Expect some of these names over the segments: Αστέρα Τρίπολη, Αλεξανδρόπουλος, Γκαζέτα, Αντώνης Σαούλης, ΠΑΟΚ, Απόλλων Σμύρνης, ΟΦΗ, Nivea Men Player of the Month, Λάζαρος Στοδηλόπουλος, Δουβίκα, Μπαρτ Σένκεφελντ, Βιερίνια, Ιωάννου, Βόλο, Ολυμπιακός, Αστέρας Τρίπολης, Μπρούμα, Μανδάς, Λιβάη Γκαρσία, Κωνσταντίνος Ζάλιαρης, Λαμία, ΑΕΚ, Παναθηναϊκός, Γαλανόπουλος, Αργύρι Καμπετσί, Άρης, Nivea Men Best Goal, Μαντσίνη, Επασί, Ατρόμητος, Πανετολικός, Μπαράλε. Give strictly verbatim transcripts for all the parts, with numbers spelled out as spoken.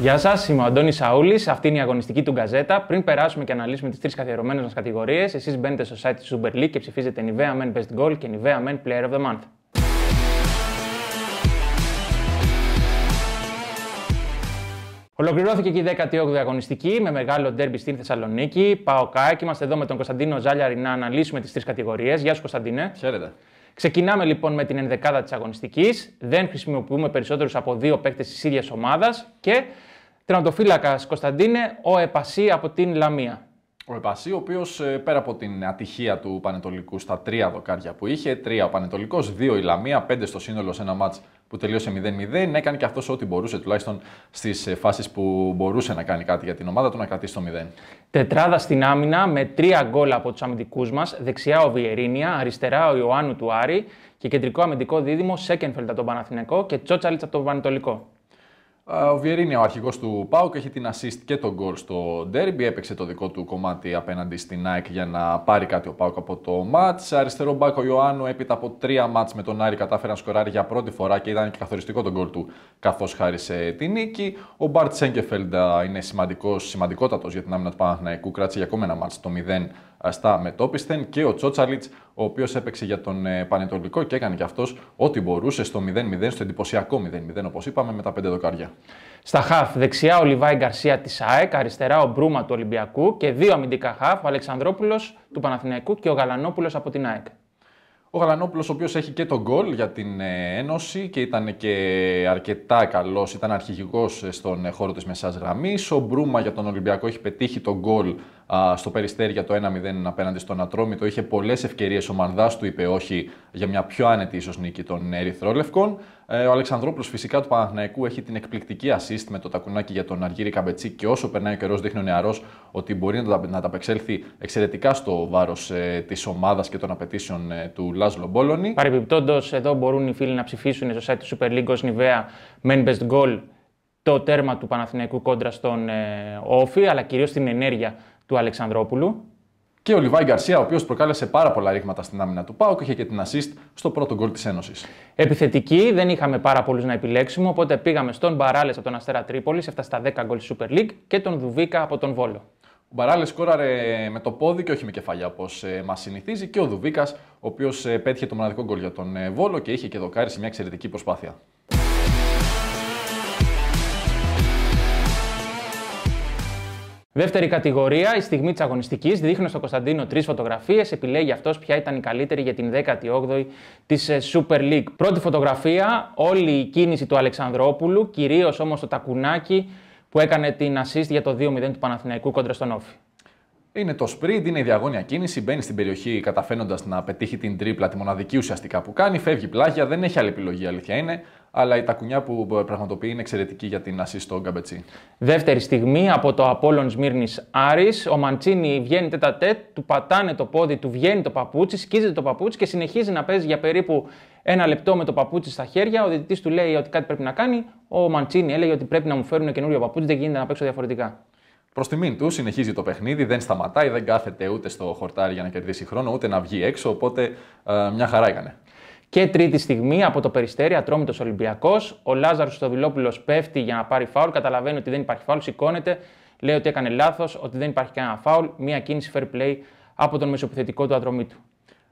Γεια σας, είμαι ο Αντώνης Σαούλης. Αυτή είναι η αγωνιστική του Γκαζέτα. Πριν περάσουμε και αναλύσουμε τις τρεις καθιερωμένες μας κατηγορίες, εσείς μπαίνετε στο site της Super League και ψηφίζετε Nivea Men Best Goal και Nivea Men Player of the Month. Ολοκληρώθηκε και η δέκατη όγδοη αγωνιστική με μεγάλο ντέρμπι στην Θεσσαλονίκη. ΠΑΟΚ. Είμαστε εδώ με τον Κωνσταντίνο Ζάλιαρη να αναλύσουμε τις τρεις κατηγορίες. Γεια σου, Κωνσταντίνε. Χαίρετε. Ξεκινάμε λοιπόν με την ενδεκάδα της αγωνιστικής. Δεν χρησιμοποιούμε περισσότερους από δύο παίκτες της ίδιας ομάδας. Και τερματοφύλακας, Κωνσταντίνε, ο Επασί από την Λαμία. Ο Επασί, ο οποίος πέρα από την ατυχία του Πανετολικού στα τρία δοκάρια που είχε, τρία ο Πανετολικός, δύο η Λαμία, πέντε στο σύνολο σε ένα μάτς που τελείωσε μηδέν μηδέν, έκανε και αυτός ό,τι μπορούσε, τουλάχιστον στις φάσεις που μπορούσε να κάνει κάτι για την ομάδα του, να κρατήσει το μηδέν. Τετράδα στην άμυνα με τρία γκολ από τους αμυντικούς μας, δεξιά ο Βιερίνια, αριστερά ο Ιωάννου του Άρη και κεντρικό αμυντικό δίδυμο Σένκεφελντ από τον Παναθηναϊκό και Τσότσαλτσα από τον Πανετολικό. Ο Βιερίνια, ο αρχηγός του ΠΑΟΚ, έχει την assist και τον γκολ στο ντέρμπι. Έπαιξε το δικό του κομμάτι απέναντι στην ΑΕΚ για να πάρει κάτι ο ΠΑΟΚ από το μάτς. Αριστερό μπακ ο Ιωάννου, έπειτα από τρία μάτς με τον Άρη, κατάφερε να σκοράρει για πρώτη φορά και ήταν και καθοριστικό τον γκολ του, καθώς χάρισε την νίκη. Ο Μπαρτ Σένκεφελντ είναι σημαντικός, σημαντικότατος για την άμυνα του Παναθηναϊκού. Κράτησε για ακόμα ένα μάτς το μηδέν στα μετόπισθεν. Και ο Τσότσαλτσα, ο οποίος έπαιξε για τον Πανετολικό και έκανε και αυτός ό,τι μπορούσε στο μηδέν μηδέν, στο εντυπωσιακό μηδέν μηδέν, όπως είπαμε, με τα πέντε δοκάρια. Στα χαφ, δεξιά ο Λιβάη Γκαρσία της ΑΕΚ, αριστερά ο Μπρούμα του Ολυμπιακού και δύο αμυντικά χαφ, ο Αλεξανδρόπουλος του Παναθηναϊκού και ο Γαλανόπουλος από την ΑΕΚ. Ο Γαλανόπουλος, ο οποίος έχει και τον γκολ για την Ένωση και ήταν και αρκετά καλός, ήταν αρχηγικός στον χώρο της μεσάς γραμμής. Ο Μπρούμα για τον Ολυμπιακό έχει πετύχει τον γκολ στο Περιστέρι για το ένα μηδέν απέναντι στον Ατρόμητο. Είχε πολλές ευκαιρίες, ο Μανδάς του είπε όχι για μια πιο άνετη ίσως νίκη των Ερυθρόλευκων. Ο Αλεξανδρόπουλος φυσικά του Παναθηναϊκού έχει την εκπληκτική assist με το τακουνάκι για τον Αργύρι Καμπετσί και όσο περνάει ο καιρός δείχνει ο νεαρός ότι μπορεί να ανταπεξέλθει εξαιρετικά στο βάρος ε, της ομάδας και των απαιτήσεων ε, του Λάζλο Μπόλονι. Παρεμπιπτόντως, εδώ μπορούν οι φίλοι να ψηφίσουν στο site του Super League Nivea Men Best Goal το τέρμα του Παναθηναϊκού κόντρα στον ε, ΟΦΗ, αλλά κυρίως την ενέργεια του Αλεξανδρόπουλου. Και ο Λιβάη Γκαρσία, ο οποίος προκάλεσε πάρα πολλά ρήγματα στην άμυνα του ΠΑΟΚ, είχε και την assist στο πρώτο γκολ της Ένωσης. Επιθετική, δεν είχαμε πάρα πολλούς να επιλέξουμε, οπότε πήγαμε στον Μπαράλε από τον Αστέρα Τρίπολη, έφτασε στα δέκα γκολ στη Super League και τον Δουβίκα από τον Βόλο. Ο Μπαράλε σκόραρε με το πόδι και όχι με κεφαλιά όπως μας συνηθίζει και ο Δουβίκας, ο οποίος πέτυχε το μοναδικό γκολ για τον Βόλο και είχε και δοκάρει σε μια εξαιρετική προσπάθεια. Δεύτερη κατηγορία, η στιγμή της αγωνιστικής. Δείχνω στον Κωνσταντίνο τρεις φωτογραφίες. Επιλέγει αυτός ποια ήταν η καλύτερη για την δέκατη όγδοη της Super League. Πρώτη φωτογραφία, όλη η κίνηση του Αλεξανδρόπουλου, κυρίως όμως το τακουνάκι που έκανε την assist για το δύο μηδέν του Παναθηναϊκού κόντρα στον ΟΦΗ. Είναι το sprint, είναι η διαγώνια κίνηση. Μπαίνει στην περιοχή καταφέροντας να πετύχει την τρίπλα, τη μοναδική ουσιαστικά που κάνει. Φεύγει πλάγια, δεν έχει άλλη επιλογή, αλήθεια είναι. Αλλά η τακουνιά που πραγματοποιεί είναι εξαιρετική για την assist στον Καμπετσί. Δεύτερη στιγμή από το Απόλλων Σμύρνης Άρης. Ο Μαντσίνη βγαίνει τέτα-τέτ, του πατάνε το πόδι, του βγαίνει το παπούτσι, σκίζεται το παπούτσι και συνεχίζει να παίζει για περίπου ένα λεπτό με το παπούτσι στα χέρια. Ο διαιτητής του λέει ότι κάτι πρέπει να κάνει. Ο Μαντσίνη έλεγε ότι πρέπει να μου φέρουν καινούριο παπούτσι, δεν γίνεται να παίξω διαφορετικά. Προς τιμήν του, συνεχίζει το παιχνίδι, δεν σταματάει, δεν κάθεται ούτε στο χορτάρι για να κερδίσει χρόνο, ούτε να βγει έξω. Οπότε ε, μια χαρά έκανε. Και τρίτη στιγμή από το Περιστέρι, Ατρόμητος Ολυμπιακός. Ο Λάζαρος Στοδηλόπουλος πέφτει για να πάρει φάουλ. Καταλαβαίνει ότι δεν υπάρχει φάουλ. Σηκώνεται, λέει ότι έκανε λάθος, ότι δεν υπάρχει κανένα φάουλ. Μια κίνηση fair play από τον μεσοπιθετικό του Ατρομήτου.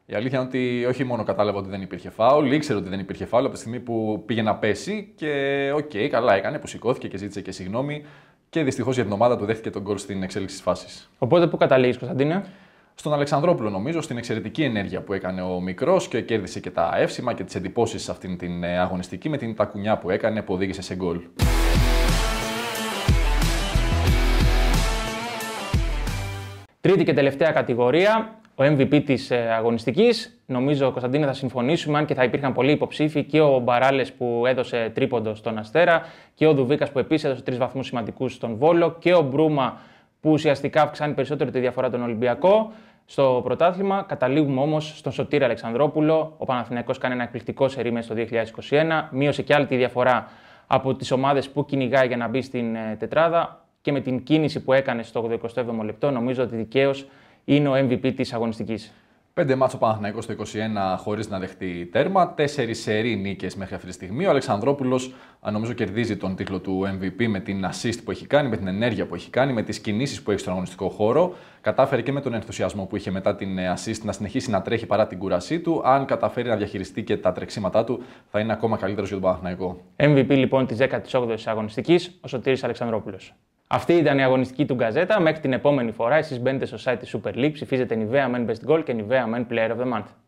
Η αλήθεια είναι ότι όχι μόνο κατάλαβα ότι δεν υπήρχε φάουλ, ήξερε ότι δεν υπήρχε φάουλ από τη στιγμή που πήγε να πέσει. Και οκ, okay, καλά έκανε που σηκώθηκε και ζήτησε και συγγνώμη. Και δυστυχώς για την ομάδα του δέχτηκε τον γκολ στην εξέλιξη της φάσης. Οπότε πού καταλήγεις, Κωνσταντίνε? Στον Αλεξανδρόπουλο, νομίζω, στην εξαιρετική ενέργεια που έκανε ο μικρός και κέρδισε και τα εύσημα και τις εντυπώσεις σε αυτήν την αγωνιστική με την τακουνιά που έκανε που οδήγησε σε γκολ. Τρίτη και τελευταία κατηγορία, ο εμ βι πι της αγωνιστικής. Νομίζω, Κωνσταντίνε, θα συμφωνήσουμε, αν και θα υπήρχαν πολλοί υποψήφοι, και ο Μπαράλες που έδωσε τρίποντο στον Αστέρα και ο Δουβίκας που επίσης έδωσε τρεις βαθμούς σημαντικούς στον Βόλο και ο Μπρούμα που ουσιαστικά αυξάνει περισσότερο τη διαφορά τον Ολυμπιακό στο πρωτάθλημα. Καταλήγουμε όμως στον Σωτήρα Αλεξανδρόπουλο. Ο Παναθηναϊκός κάνει ένα εκπληκτικό σερί μέσα στο δύο χιλιάδες είκοσι ένα. Μείωσε και άλλη τη διαφορά από τις ομάδες που κυνηγάει για να μπει στην τετράδα. Και με την κίνηση που έκανε στο εικοστό έβδομο λεπτό, νομίζω ότι δικαίως είναι ο εμ βι πι της αγωνιστικής. Πέντε μάτς ο Παναθηναϊκός στο είκοσι ένα χωρίς να δεχτεί τέρμα. Τέσσερις σερί νίκες μέχρι αυτή τη στιγμή. Ο Αλεξανδρόπουλος, νομίζω, κερδίζει τον τίτλο του εμ βι πι με την assist που έχει κάνει, με την ενέργεια που έχει κάνει, με τις κινήσεις που έχει στον αγωνιστικό χώρο. Κατάφερε και με τον ενθουσιασμό που είχε μετά την assist να συνεχίσει να τρέχει παρά την κούρασή του. Αν καταφέρει να διαχειριστεί και τα τρεξίματά του, θα είναι ακόμα καλύτερος για τον Παναθηναϊκό. εμ βι πι λοιπόν της δέκατης όγδοης αγωνιστικής, ο Σωτήρης Αλεξανδρόπουλος. Αυτή ήταν η αγωνιστική του Γκαζέτα. Μέχρι την επόμενη φορά, εσείς μπαίνετε στο site της Super League, ψηφίζετε Nivea Men Best Goal και Nivea Men Player of the Month.